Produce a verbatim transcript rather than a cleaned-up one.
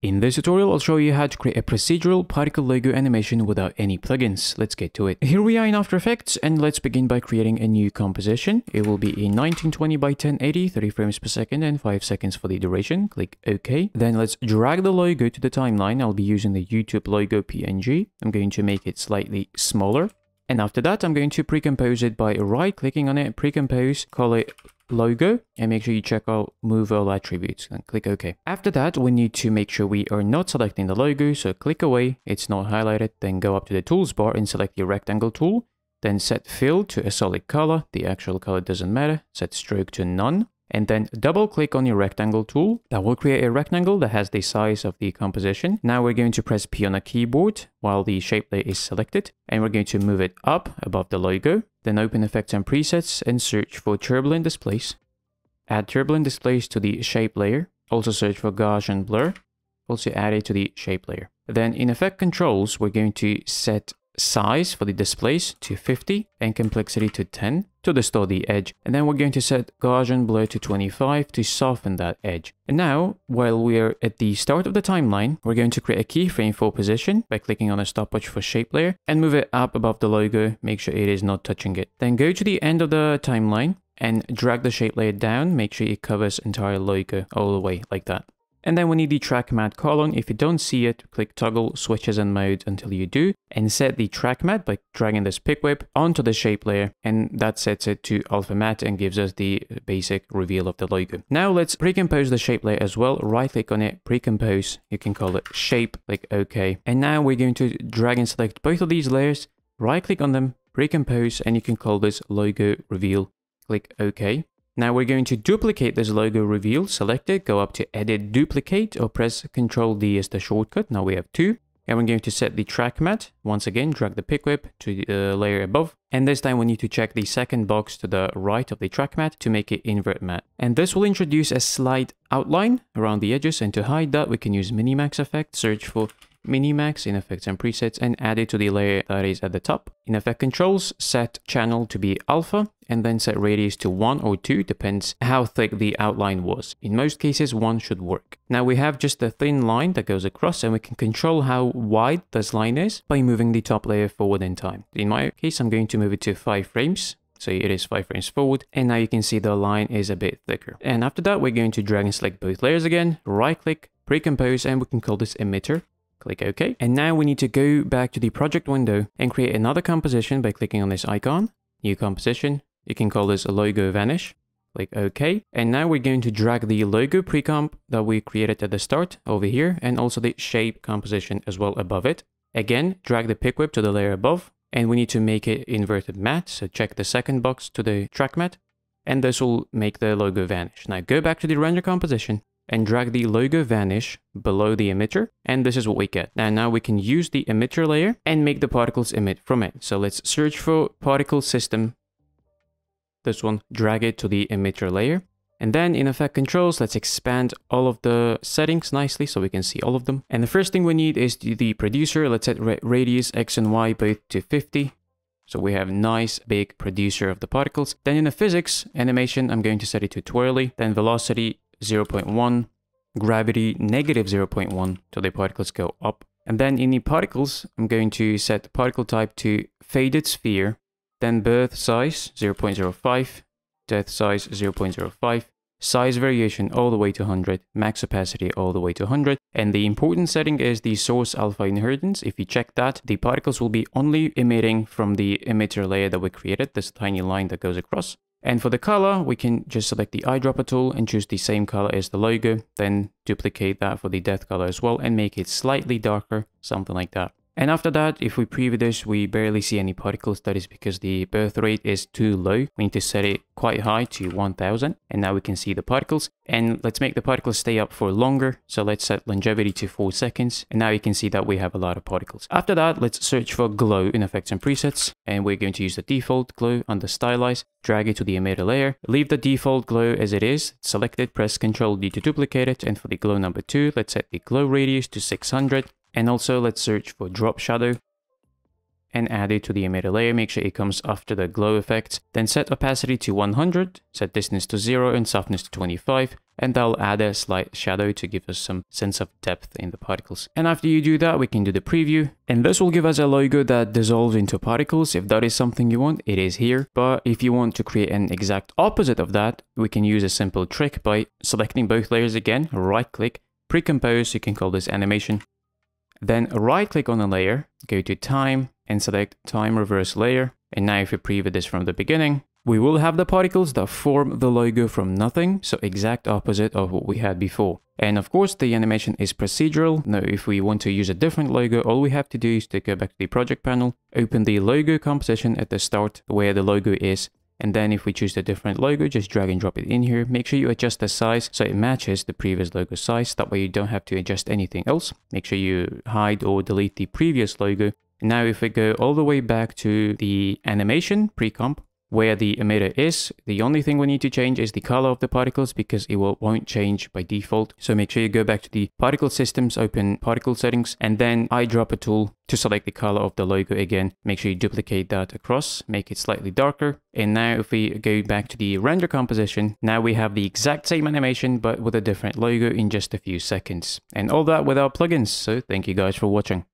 In this tutorial, I'll show you how to create a procedural particle logo animation without any plugins. Let's get to it. Here we are in After Effects, and let's begin by creating a new composition. It will be in nineteen twenty by ten eighty, thirty frames per second, and five seconds for the duration. Click OK. Then let's drag the logo to the timeline. I'll be using the YouTube logo P N G. I'm going to make it slightly smaller. And after that, I'm going to pre-compose it by right-clicking on it, pre-compose, call it logo, and make sure you check out move all attributes and click OK. After that, we need to make sure we are not selecting the logo, so click away, it's not highlighted, then go up to the tools bar and select the rectangle tool, then set fill to a solid color, the actual color doesn't matter, set stroke to none, and then double click on your rectangle tool. That will create a rectangle that has the size of the composition. Now we're going to press P on a keyboard while the shape layer is selected, and we're going to move it up above the logo. Then open Effects and Presets and search for Turbulent Displace. Add Turbulent Displace to the shape layer. Also search for Gaussian Blur. Also add it to the shape layer. Then in Effect Controls, we're going to set size for the displace to fifty and complexity to ten to distort the edge, and then we're going to set Gaussian blur to twenty-five to soften that edge. And now, while we're at the start of the timeline, we're going to create a keyframe for position by clicking on a stopwatch for shape layer and move it up above the logo, make sure it is not touching it. Then go to the end of the timeline and drag the shape layer down, make sure it covers entire logo all the way like that. And then we need the track mat column. If you don't see it, click toggle switches and modes until you do, and set the track mat by dragging this pick whip onto the shape layer, and that sets it to alpha matte and gives us the basic reveal of the logo. Now let's pre-compose the shape layer as well. Right click on it, pre-compose, you can call it shape, click OK. And now we're going to drag and select both of these layers, right click on them, pre-compose, and you can call this logo reveal, click OK. Now we're going to duplicate this logo reveal, select it, go up to edit duplicate or press control D as the shortcut, now we have two. And we're going to set the track mat, once again drag the pick whip to the uh, layer above, and this time we need to check the second box to the right of the track mat to make it invert mat. And this will introduce a slight outline around the edges, and to hide that we can use Minimax effect, search for Minimax in Effects and Presets and add it to the layer that is at the top. In Effect Controls, set Channel to be Alpha and then set Radius to one or two, depends how thick the outline was. In most cases, one should work. Now we have just a thin line that goes across, and we can control how wide this line is by moving the top layer forward in time. In my case, I'm going to move it to five frames. So it is five frames forward, and now you can see the line is a bit thicker. And after that, we're going to drag and select both layers again, right click, pre-compose, and we can call this Emitter. Click OK. And now we need to go back to the project window and create another composition by clicking on this icon. New composition. You can call this a logo vanish. Click OK. And now we're going to drag the logo precomp that we created at the start over here, and also the shape composition as well above it. Again, drag the pick whip to the layer above, and we need to make it inverted matte. So check the second box to the track mat, and this will make the logo vanish. Now go back to the render composition and drag the logo vanish below the emitter, and this is what we get. Now, now we can use the emitter layer and make the particles emit from it. So let's search for particle system, this one, drag it to the emitter layer. And then in Effect Controls, let's expand all of the settings nicely so we can see all of them. And the first thing we need is the producer. Let's set radius X and Y both to fifty. So we have nice big producer of the particles. Then in the physics animation, I'm going to set it to twirly, then velocity zero point one, gravity negative zero point one, so the particles go up. And then in the particles, I'm going to set the particle type to faded sphere, then birth size zero point zero five, death size zero point zero five, size variation all the way to one hundred, max opacity all the way to one hundred. And the important setting is the source alpha inheritance. If you check that, the particles will be only emitting from the emitter layer that we created, this tiny line that goes across. And for the color, we can just select the eyedropper tool and choose the same color as the logo, then duplicate that for the death color as well and make it slightly darker, something like that. And after that, if we preview this, we barely see any particles. That is because the birth rate is too low. We need to set it quite high to one thousand. And now we can see the particles. And let's make the particles stay up for longer. So let's set longevity to four seconds. And now you can see that we have a lot of particles. After that, let's search for glow in Effects and Presets. And we're going to use the default glow under Stylize. Drag it to the emitter layer. Leave the default glow as it is. Select it, press control D to duplicate it. And for the glow number two, let's set the glow radius to six hundred. And also let's search for drop shadow, and add it to the emitter layer. Make sure it comes after the glow effect. Then set opacity to one hundred, set distance to zero and softness to twenty-five. And that'll add a slight shadow to give us some sense of depth in the particles. And after you do that, we can do the preview. And this will give us a logo that dissolves into particles. If that is something you want, it is here. But if you want to create an exact opposite of that, we can use a simple trick by selecting both layers again, right click, pre-compose, you can call this animation. Then right click on the layer, go to time and select time reverse layer. And now if we preview this from the beginning, we will have the particles that form the logo from nothing, so exact opposite of what we had before. And of course, the animation is procedural. Now, if we want to use a different logo, all we have to do is to go back to the project panel, open the logo composition at the start where the logo is. And then if we choose a different logo, just drag and drop it in here. Make sure you adjust the size so it matches the previous logo size. That way you don't have to adjust anything else. Make sure you hide or delete the previous logo. And now if we go all the way back to the animation pre-comp, where the emitter is, the only thing we need to change is the color of the particles because it will, won't change by default. So make sure you go back to the particle systems, open particle settings, and then eyedropper tool to select the color of the logo again. Make sure you duplicate that across, make it slightly darker. And now if we go back to the render composition, now we have the exact same animation, but with a different logo in just a few seconds. And all that without plugins. So thank you guys for watching.